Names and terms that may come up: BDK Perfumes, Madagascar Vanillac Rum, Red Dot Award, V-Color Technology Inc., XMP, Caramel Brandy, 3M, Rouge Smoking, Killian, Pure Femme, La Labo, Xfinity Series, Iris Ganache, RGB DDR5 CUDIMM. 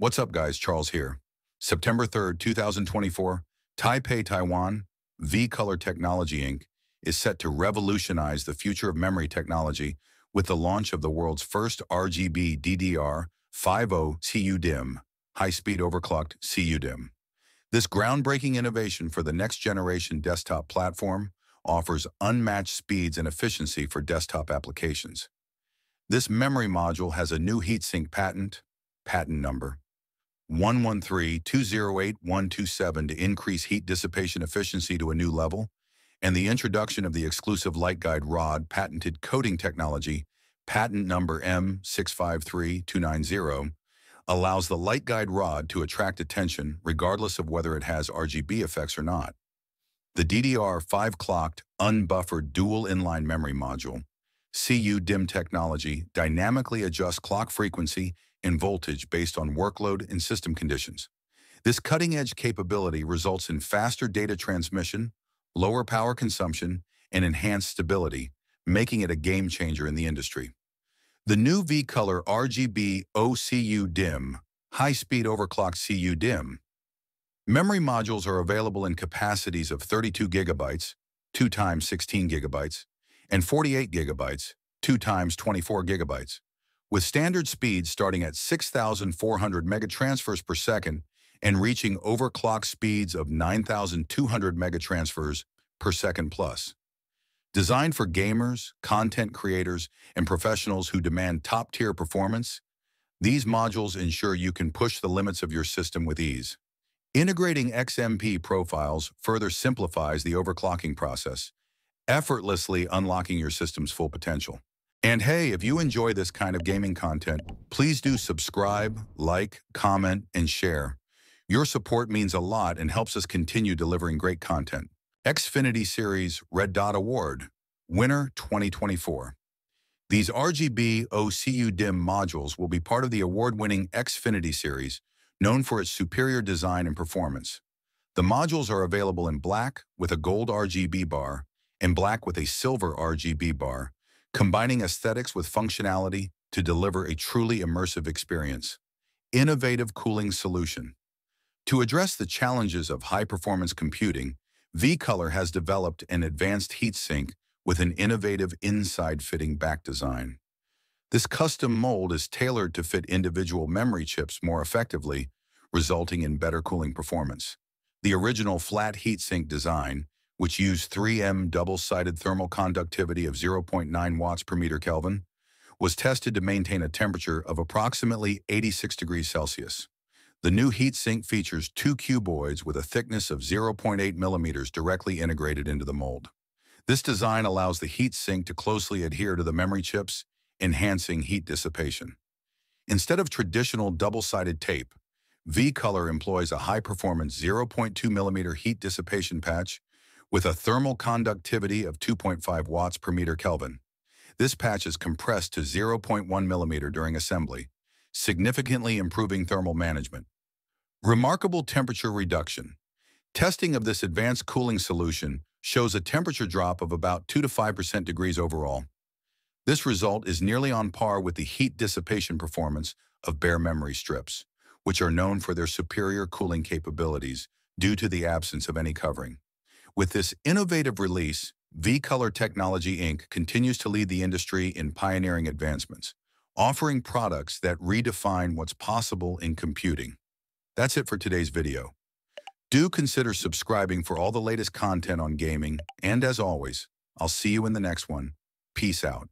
What's up, guys? Charles here. September 3rd, 2024, Taipei, Taiwan, V-Color Technology Inc. is set to revolutionize the future of memory technology with the launch of the world's first RGB DDR5 CUDIMM, high-speed overclocked CUDIMM. This groundbreaking innovation for the next-generation desktop platform offers unmatched speeds and efficiency for desktop applications. This memory module has a new heatsink patent number 113208127 to increase heat dissipation efficiency to a new level, and the introduction of the exclusive light guide rod patented coating technology, patent number M653290, allows the light guide rod to attract attention regardless of whether it has RGB effects or not. The DDR5 clocked, unbuffered dual inline memory module, CUDIMM technology, dynamically adjusts clock frequency and voltage based on workload and system conditions. This cutting-edge capability results in faster data transmission, lower power consumption, and enhanced stability, making it a game-changer in the industry. The new V-Color RGB CUDIMM, high-speed overclock CUDIMM. Memory modules are available in capacities of 32 gigabytes, 2x16 gigabytes, and 48 gigabytes, 2x24 gigabytes, with standard speeds starting at 6,400 megatransfers per second and reaching overclock speeds of 9,200 megatransfers per second plus. Designed for gamers, content creators, and professionals who demand top-tier performance, these modules ensure you can push the limits of your system with ease. Integrating XMP profiles further simplifies the overclocking process, effortlessly unlocking your system's full potential. And hey, if you enjoy this kind of gaming content, please do subscribe, like, comment, and share. Your support means a lot and helps us continue delivering great content. Xfinity Series Red Dot Award, winner 2024. These RGB CUDIMM modules will be part of the award-winning Xfinity Series, known for its superior design and performance. The modules are available in black with a gold RGB bar and black with a silver RGB bar, combining aesthetics with functionality to deliver a truly immersive experience. Innovative cooling solution. To address the challenges of high-performance computing, V-Color has developed an advanced heatsink with an innovative inside-fitting back design. This custom mold is tailored to fit individual memory chips more effectively, resulting in better cooling performance. The original flat heatsink design, which used 3M double-sided thermal conductivity of 0.9 watts per meter Kelvin, was tested to maintain a temperature of approximately 86 degrees Celsius. The new heatsink features two cuboids with a thickness of 0.8 millimeters directly integrated into the mold. This design allows the heatsink to closely adhere to the memory chips, enhancing heat dissipation. Instead of traditional double-sided tape, V-Color employs a high-performance 0.2 millimeter heat dissipation patch with a thermal conductivity of 2.5 watts per meter Kelvin. This patch is compressed to 0.1 millimeter during assembly, significantly improving thermal management. Remarkable temperature reduction. Testing of this advanced cooling solution shows a temperature drop of about 2 to 5% degrees overall. This result is nearly on par with the heat dissipation performance of bare memory strips, which are known for their superior cooling capabilities due to the absence of any covering. With this innovative release, V-Color Technology Inc. continues to lead the industry in pioneering advancements, offering products that redefine what's possible in computing. That's it for today's video. Do consider subscribing for all the latest content on gaming, and as always, I'll see you in the next one. Peace out.